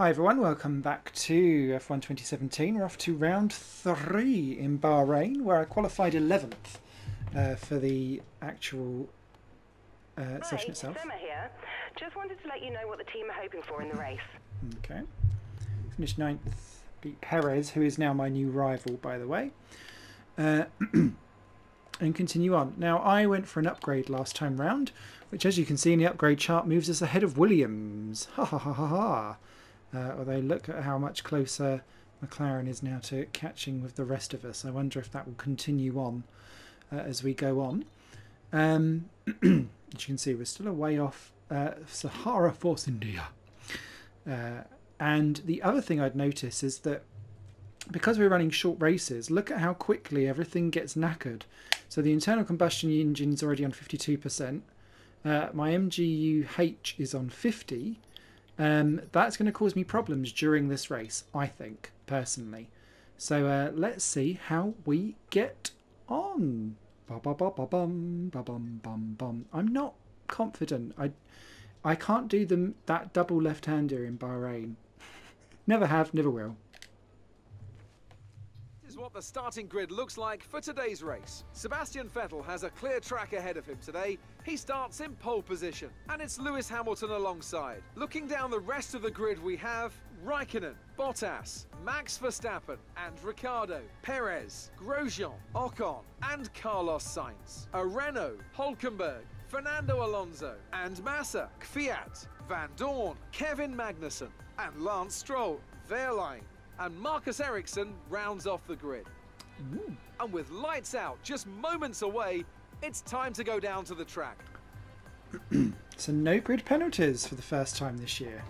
Hi everyone, welcome back to F1 2017. We're off to round 3 in Bahrain, where I qualified 11th for the actual session itself. Hi, Summer here. Just wanted to let you know what the team are hoping for in the race. Okay. Finished 9th, beat Perez, who is now my new rival, by the way. And continue on. Now, I went for an upgrade last time round, which, as you can see in the upgrade chart, moves us ahead of Williams. Ha ha ha ha ha. Although look at how much closer McLaren is now to catching with the rest of us. I wonder if that will continue on as we go on. As you can see, we're still a way off Sahara Force India. And the other thing I'd notice is that because we're running short races, look at how quickly everything gets knackered. So the internal combustion engine's already on 52%. My MGUH is on 50%. That's going to cause me problems during this race, I think, personally. So let's see how we get on. I'm not confident. I can't do that double left-hander in Bahrain. Never have, never will. This is what the starting grid looks like for today's race. Sebastian Vettel has a clear track ahead of him today. He starts in pole position, and it's Lewis Hamilton alongside. Looking down the rest of the grid, we have Raikkonen, Bottas, Max Verstappen and Ricciardo, Perez, Grosjean, Ocon and Carlos Sainz. A Renault, Hülkenberg, Fernando Alonso and Massa, Kvyat, Vandoorne, Kevin Magnussen and Lance Stroll, Wehrlein. And Marcus Ericsson rounds off the grid. Ooh. And with lights out just moments away, it's time to go down to the track. So no grid penalties for the first time this year.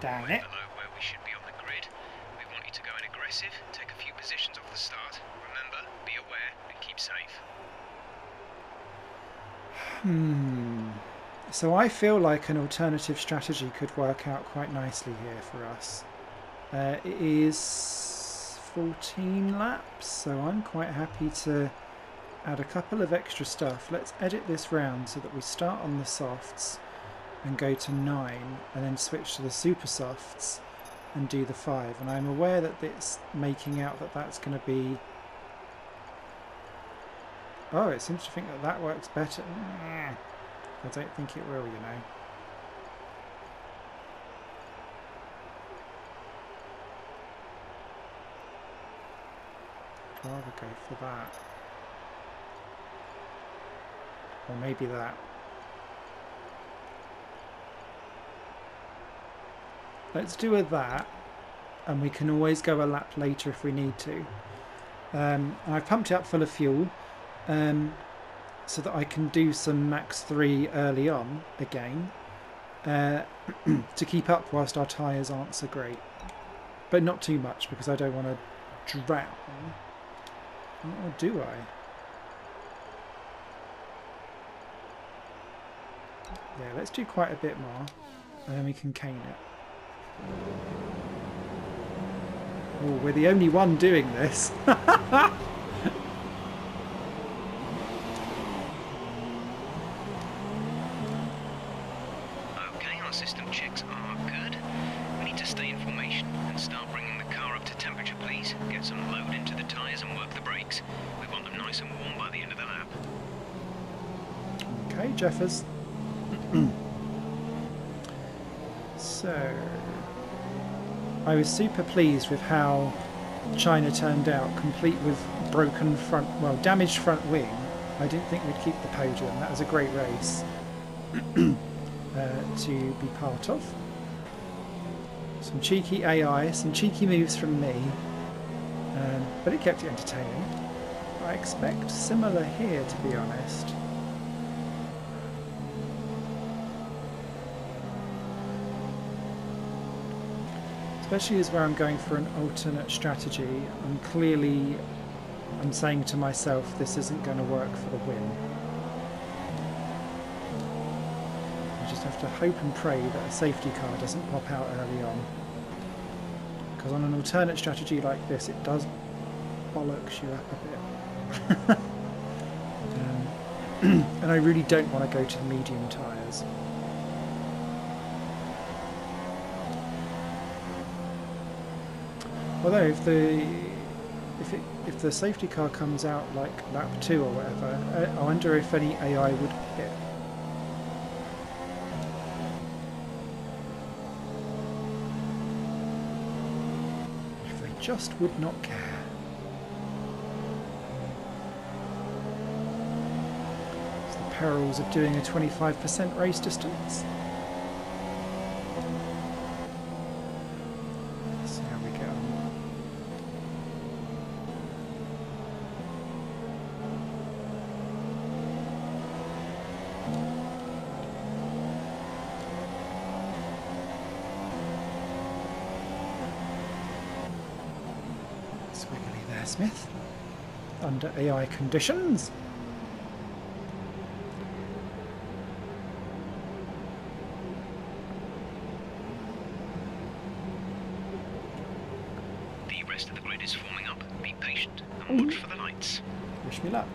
Damn it. Below where we should be on the grid. We want you to go in aggressive, take a few positions off the start. Remember, be aware and keep safe. So I feel like an alternative strategy could work out quite nicely here for us. It is 14 laps, so I'm quite happy to add a couple of extra stuff. Let's edit this round so that we start on the softs and go to 9 and then switch to the super softs and do the 5. And I'm aware that it's making out that that's going to be... Oh, it seems to think that that works better. I don't think it will, you know. I'd rather go for that. Or maybe that. Let's do that, and we can always go a lap later if we need to. I've pumped it up full of fuel so that I can do some Max 3 early on again to keep up whilst our tyres aren't so great. But not too much because I don't want to drown. Or do I? Yeah, let's do quite a bit more, and then we can cane it. Oh, we're the only one doing this. Okay, our system checks are good. We need to stay in formation and start bringing the car up to temperature, please. Get some load into the tyres and work the brakes. We want them nice and warm by the end of the lap. Okay, Jeffers. So, I was super pleased with how China turned out, complete with broken front, well, damaged front wing. I didn't think we'd keep the podium. That was a great race to be part of. Some cheeky AI, some cheeky moves from me, but it kept it entertaining. I expect similar here, to be honest. Especially as where I'm going for an alternate strategy, I'm saying to myself, this isn't going to work for the win. I just have to hope and pray that a safety car doesn't pop out early on. Because on an alternate strategy like this, it does bollocks you up a bit. And I really don't want to go to the medium tyres. Although if the safety car comes out like lap 2 or whatever, I wonder if any AI would hit. If they just would not care. It's the perils of doing a 25% race distance. Smith, under AI conditions. The rest of the grid is forming up. Be patient and watch for the lights. Wish me luck.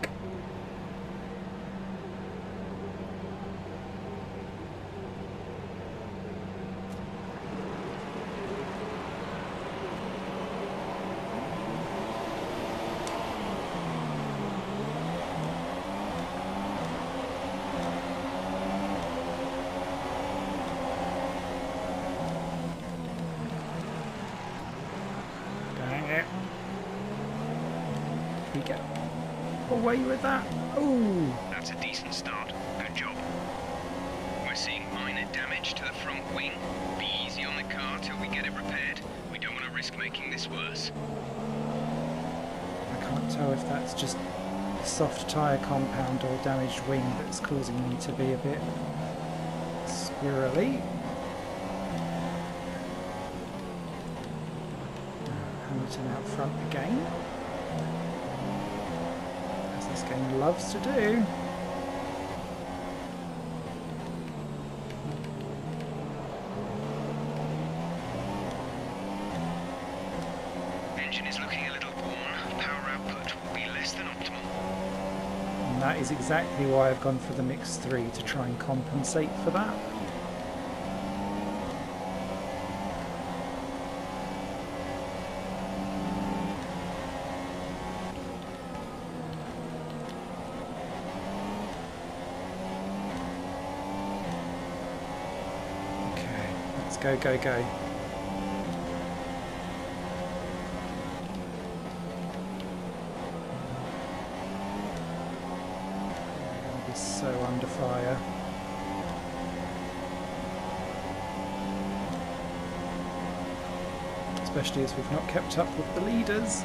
With that. Oh, that's a decent start. Good job. We're seeing minor damage to the front wing. Be easy on the car till we get it repaired. We don't want to risk making this worse. I can't tell if that's just soft tyre compound or damaged wing that's causing me to be a bit squirrely. Hamilton out front again. This game loves to do. Engine is looking a little worn. Power output will be less than optimal. And that is exactly why I've gone for the Mix 3, to try and compensate for that. Go, go, go. He's so under fire. Especially as we've not kept up with the leaders.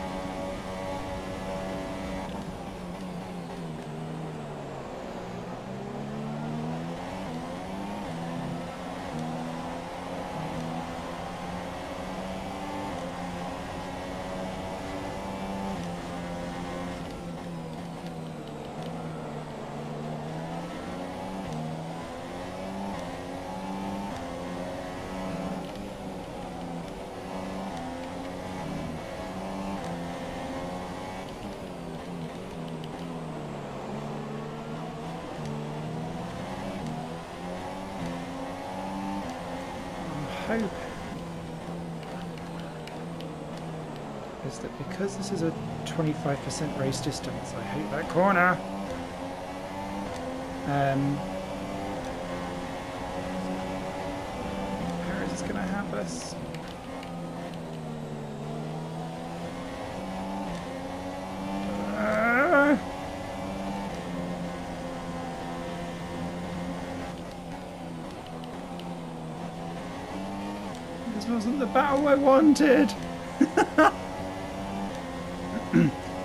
Because this is a 25% race distance, I hate that corner. Perez is going to have us. This wasn't the battle I wanted.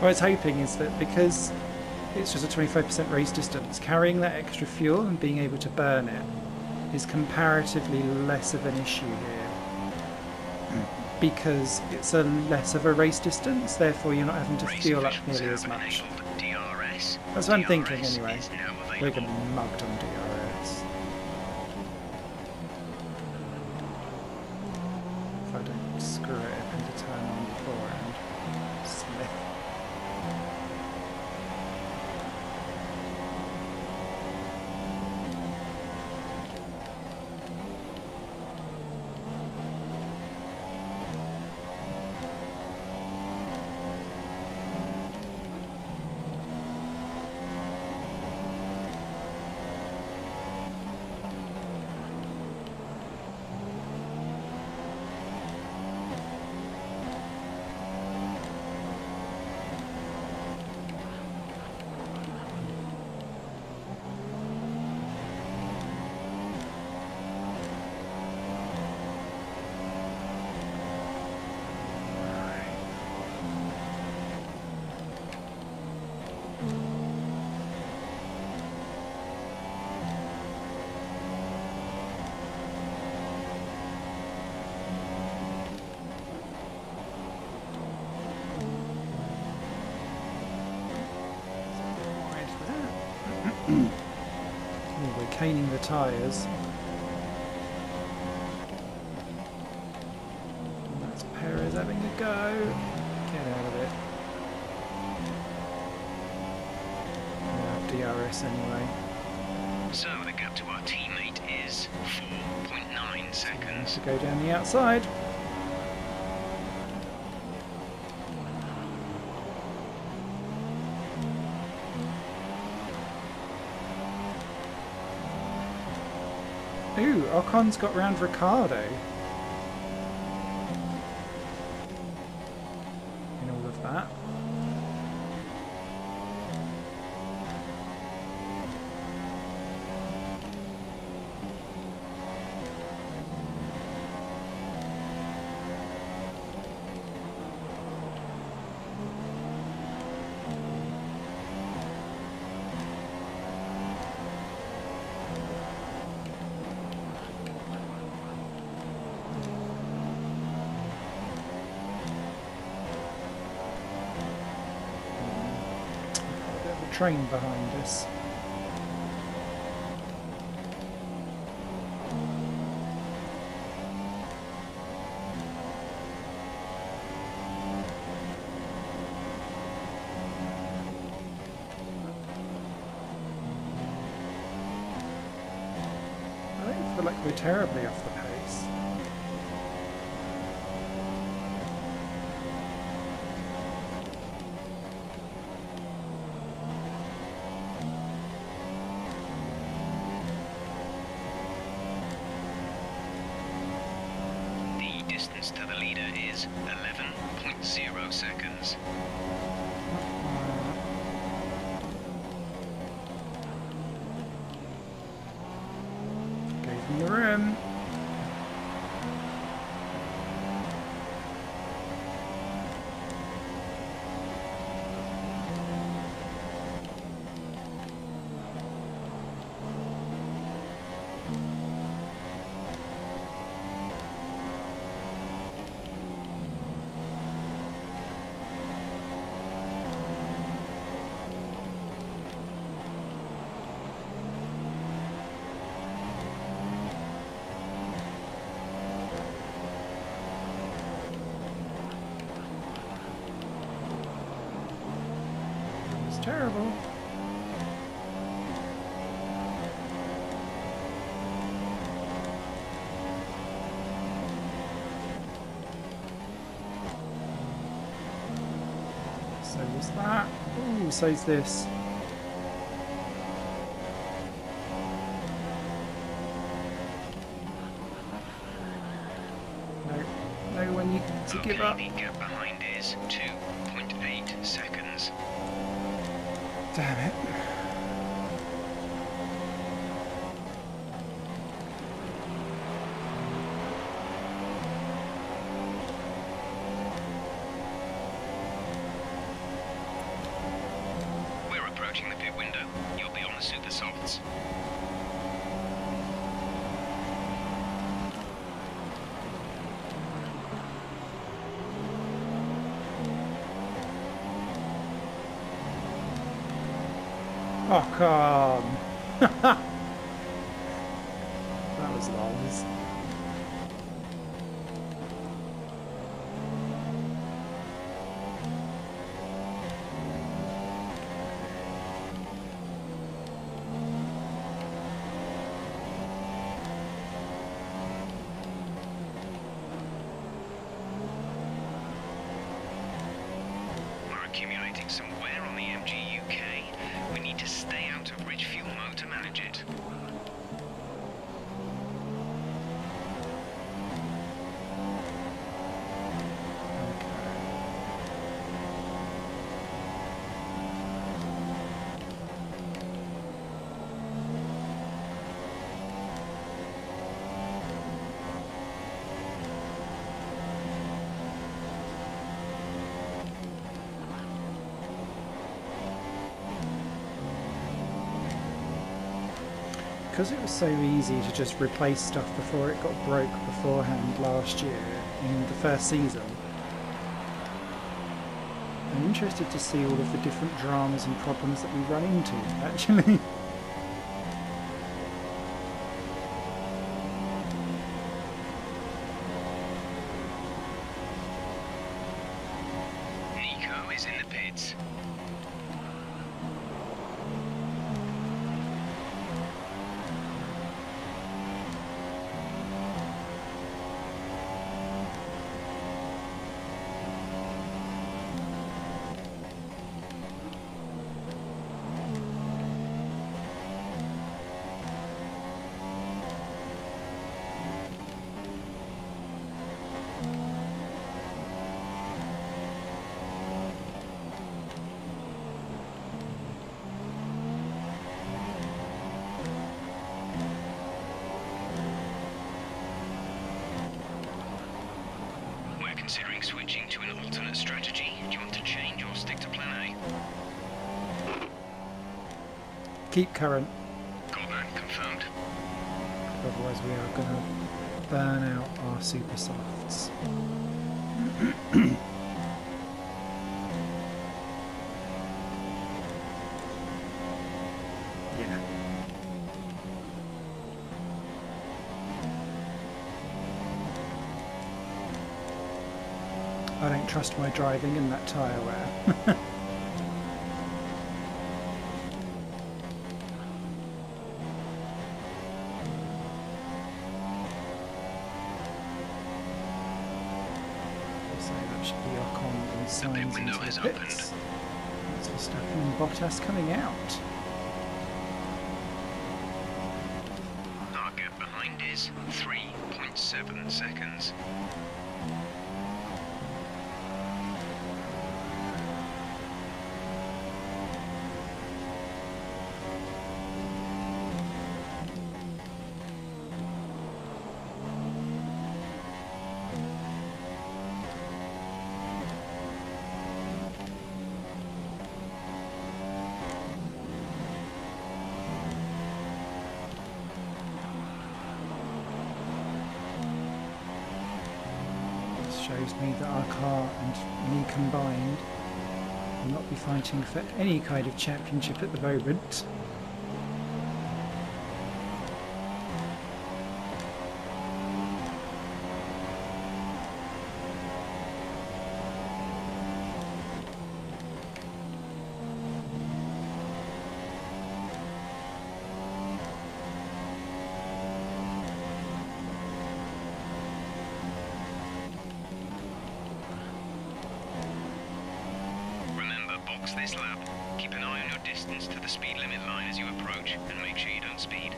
What I was hoping is that because it's just a 25% race distance, carrying that extra fuel and being able to burn it is comparatively less of an issue here. Because it's a less of a race distance, therefore you're not having to fuel up nearly as much. That's what I'm thinking anyway. We're going to be mugged on DRS. If I don't screw it up and turn on beforehand. Smith. Ooh, we're caning the tyres. And that's Perez having a go. Get out of it. We'll have DRS anyway. So the gap to our teammate is 4.9 seconds. To go down the outside. Ooh, Ocon's got round Ricciardo. In all of that. Train behind us. I don't feel like we're terribly off the pace. To the leader is 11.0 seconds. Gave him the room. Terrible. So was that. Ooh, so's this. No when you to give up. The gap behind is 2.8 seconds. Damn it. We're approaching the pit window. You'll be on the super softs. Oh, come. That was lollies. We're accumulating some wear on the MG UK. We need to stay out of rich fuel mode to manage it. Because it was so easy to just replace stuff before it got broke beforehand last year in the first season. I'm interested to see all of the different dramas and problems that we run into, actually. is in the pits. Considering switching to an alternate strategy, do you want to change or stick to plan A? Keep current. Callback confirmed. Otherwise we are going to burn out our super softs. Trust my driving and that tyre wear. So that should be Ocon and Sainz. The pit window has opened. That's Verstappen and Bottas coming out. Our gap behind is 3.7 seconds. Fighting for any kind of championship at the moment. This lap. Keep an eye on your distance to the speed limit line as you approach and make sure you don't speed.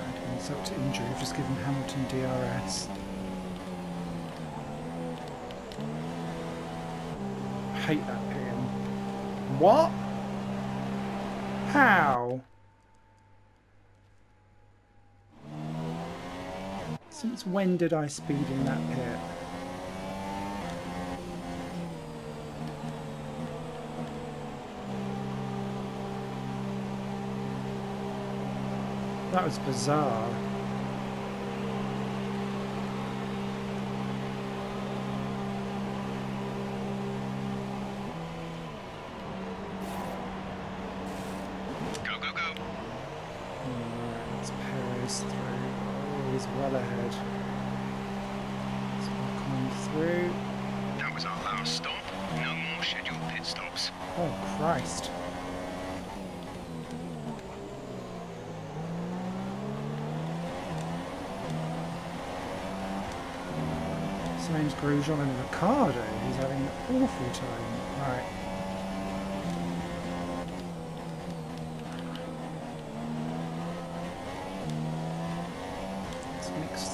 Add insult to injury, I've just given Hamilton DRS. I hate that pin. What? How? Since when did I speed in that pit? That was bizarre. Go, go, go. It's Perez through. Is well ahead. So I'll come through. That was our last stop. No more scheduled pit stops. Oh Christ. Sainz, Grosjean and Ricciardo. He's having an awful time. Right.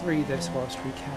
Through this whilst we can.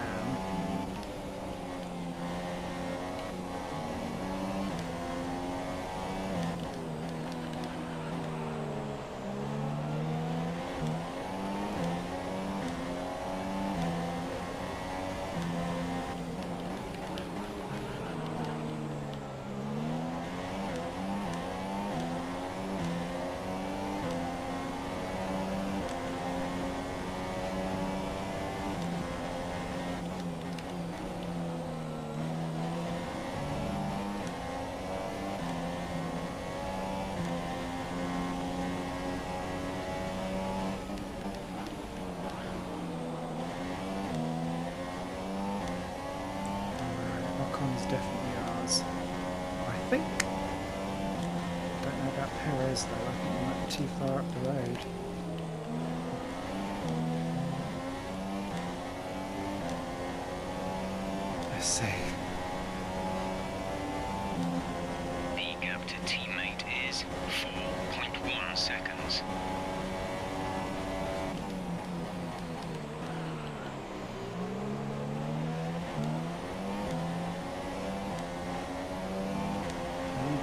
Ocon's definitely ours, I think. Don't know about Perez though, I think he might be too far up the road. Let's see. The gap to teammate is 4.1 seconds.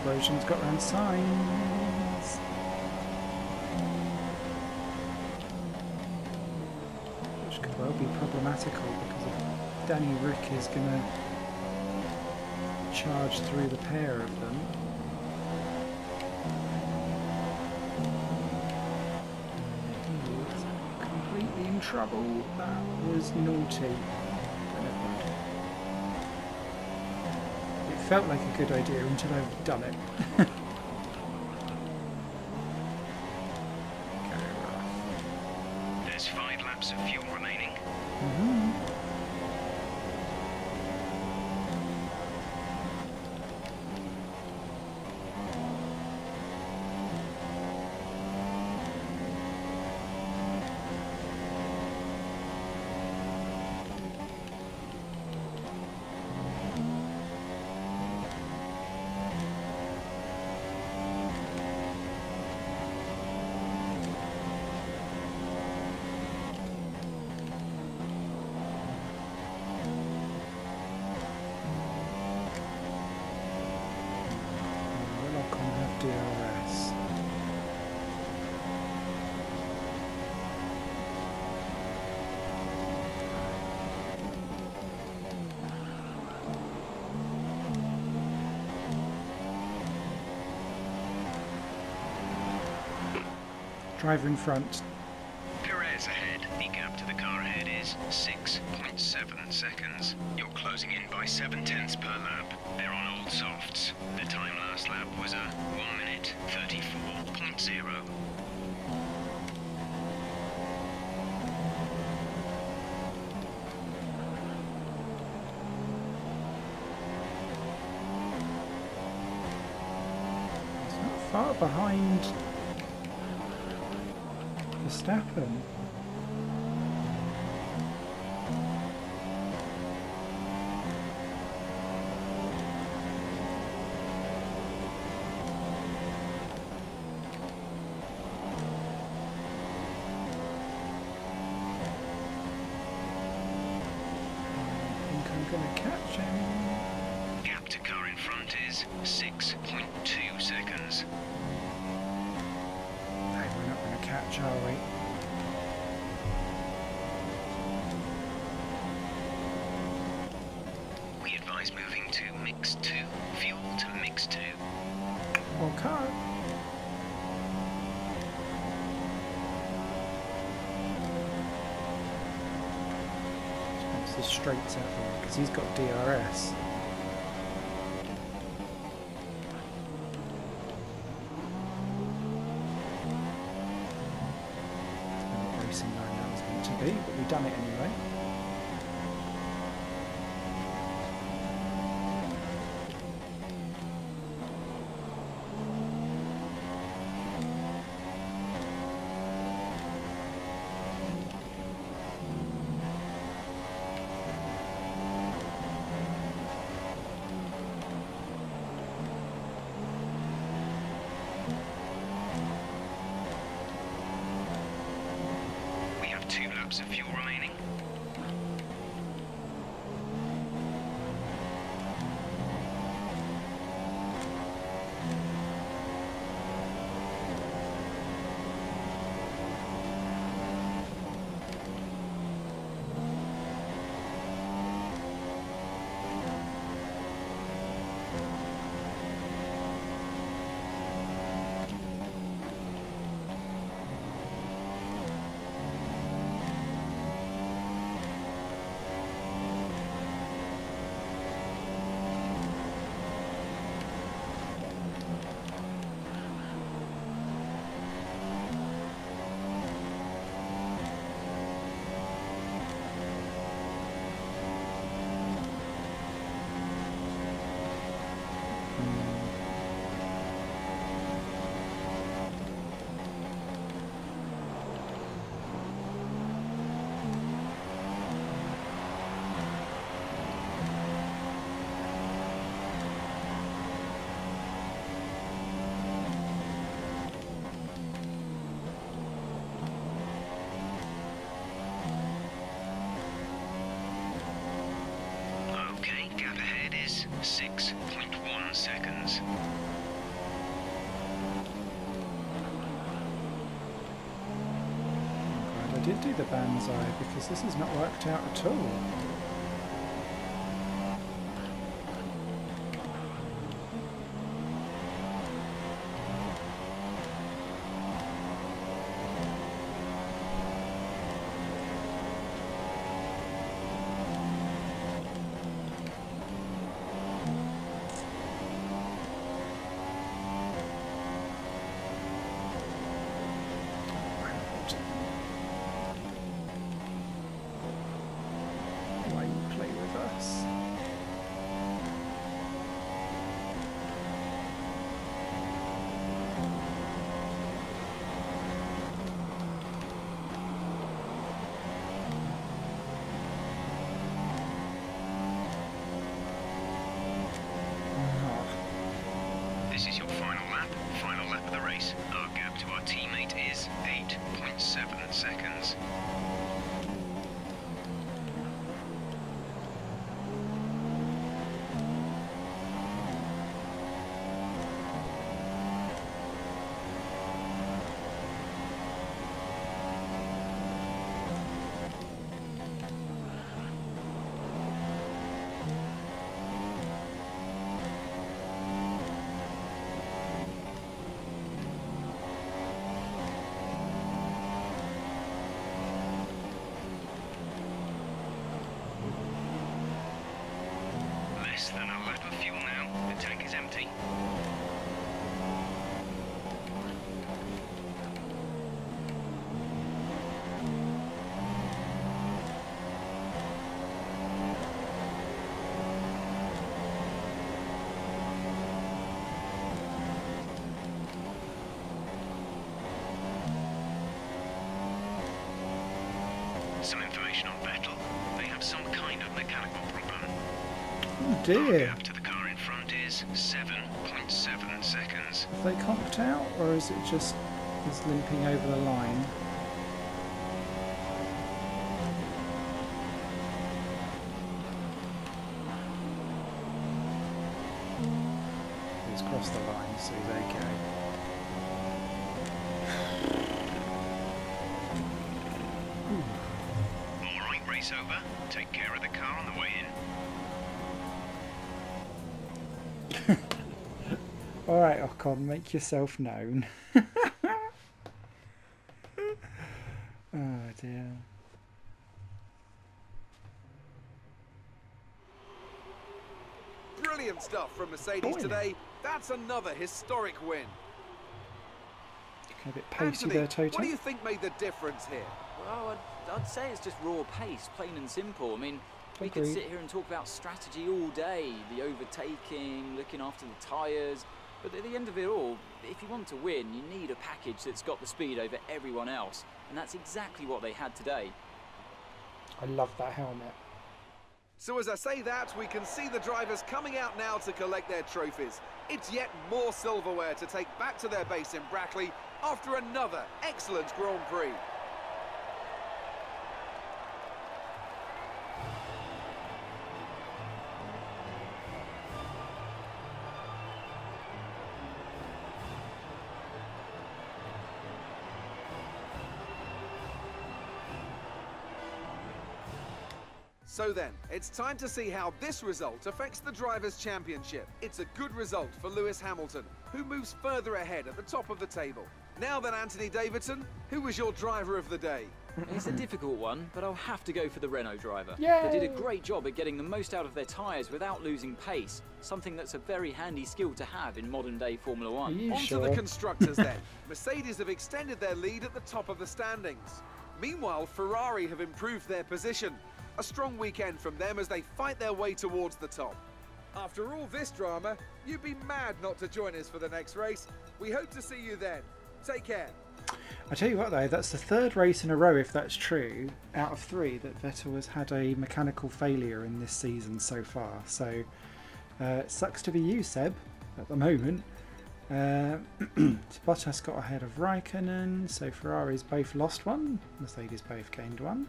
Grosjean's got round Sainz. Which could well be problematical because if Danny Rick is going to charge through the pair of them, he's completely in trouble. That was naughty. Felt like a good idea until I've done it. Go rough. There's 5 laps of fuel remaining. Driver in front. Perez ahead. The gap to the car ahead is 6.7 seconds. You're closing in by 7/10 per lap. They're on old softs. The time last lap was a 1:34.0. It's not far behind Verstappen. Straight out there because he's got DRS. Not racing line that was meant to be, but we've done it anyway. Of fuel remaining. 6.1 seconds. Glad I did do the band's eye, because this has not worked out at all. Dear. Gap to the car in front is 7.7 seconds. Have they conked out, or is it just is limping over the line? It's crossed the line, so there you go. Ocon, make yourself known. Oh dear. Brilliant stuff from Mercedes today. That's another historic win. A bit pacey there, Toto. What do you think made the difference here? Well, I'd say it's just raw pace, plain and simple. I mean, we could sit here and talk about strategy all day, the overtaking, looking after the tyres. But at the end of it all, if you want to win, you need a package that's got the speed over everyone else. And that's exactly what they had today. I love that helmet. So as I say that, we can see the drivers coming out now to collect their trophies. It's yet more silverware to take back to their base in Brackley after another excellent Grand Prix. So then, it's time to see how this result affects the Drivers' Championship. It's a good result for Lewis Hamilton, who moves further ahead at the top of the table. Now then, Anthony Davidson, who was your driver of the day? It's a difficult one, but I'll have to go for the Renault driver. Yay! They did a great job at getting the most out of their tyres without losing pace, something that's a very handy skill to have in modern-day Formula 1. On to the constructors then. Mercedes have extended their lead at the top of the standings. Meanwhile, Ferrari have improved their position. A strong weekend from them as they fight their way towards the top. After all this drama, you'd be mad not to join us for the next race. We hope to see you then. Take care. I tell you what though, that's the third race in a row, if that's true, out of three that Vettel has had a mechanical failure in this season so far. So it sucks to be you, Seb, at the moment. Bottas got ahead of Raikkonen, so Ferrari's both lost one, Mercedes both gained one.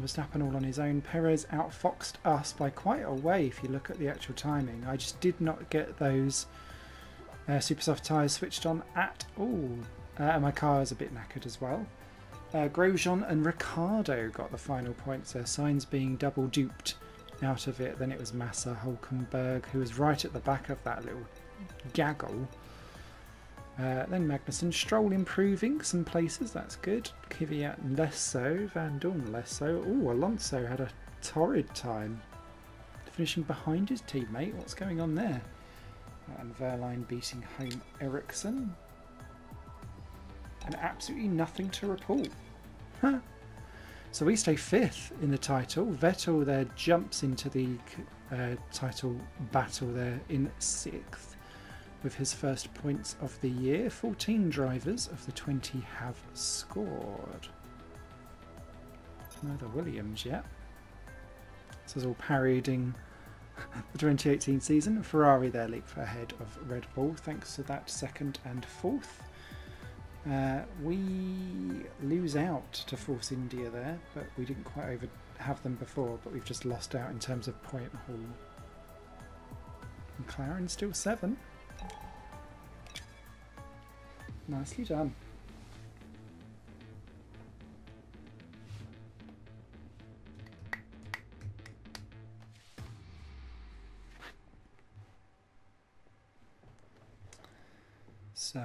Verstappen all on his own. Perez outfoxed us by quite a way if you look at the actual timing. I just did not get those super soft tyres switched on at all. And my car is a bit knackered as well. Grosjean and Ricciardo got the final points there. Sainz being double duped out of it. Then it was Massa, Hülkenberg, who was right at the back of that little gaggle. Then Magnussen, Stroll improving some places, that's good. Kvyat less so, Vandoorne less so. Ooh, Alonso had a torrid time. Finishing behind his teammate, what's going on there? And Wehrlein beating home Ericsson. And absolutely nothing to report. Huh. So we stay fifth in the title. Vettel there jumps into the title battle there in sixth, with his first points of the year. 14 drivers of the 20 have scored. Neither Williams yet. This is all parodying the 2018 season. Ferrari there leap ahead of Red Bull, thanks to that second and fourth. We lose out to Force India there, but we didn't quite have them before, but we've just lost out in terms of point haul. McLaren still 7th. Nicely done. So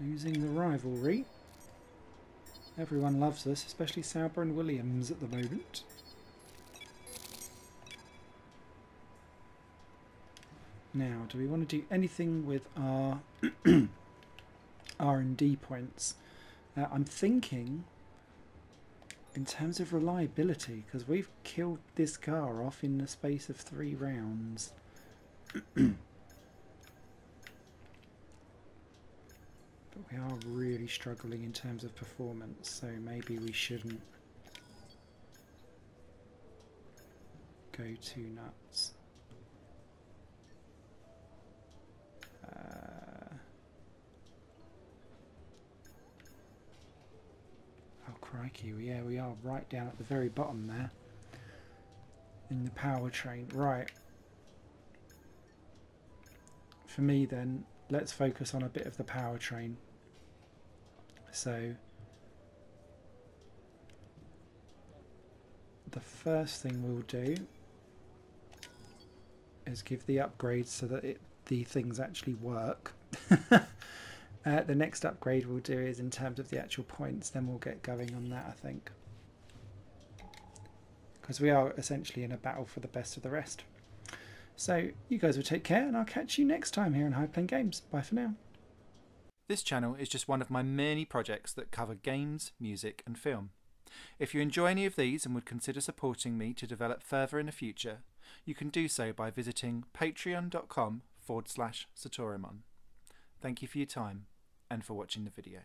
losing the rivalry. Everyone loves us, especially Sauber and Williams at the moment. Now, do we want to do anything with our R&D points? I'm thinking in terms of reliability, because we've killed this car off in the space of 3 rounds. We are really struggling in terms of performance, so maybe we shouldn't go too nuts. Oh crikey, yeah, we are right down at the very bottom there in the powertrain. Right. For me then, let's focus on a bit of the powertrain. So the first thing we'll do is give the upgrades so that the things actually work. The next upgrade we'll do is in terms of the actual points, then we'll get going on that, I think. Because we are essentially in a battle for the best of the rest. So you guys will take care, and I'll catch you next time here on High Plane Games. Bye for now. This channel is just one of my many projects that cover games, music and film. If you enjoy any of these and would consider supporting me to develop further in the future, you can do so by visiting patreon.com/Satorimon. Thank you for your time and for watching the video.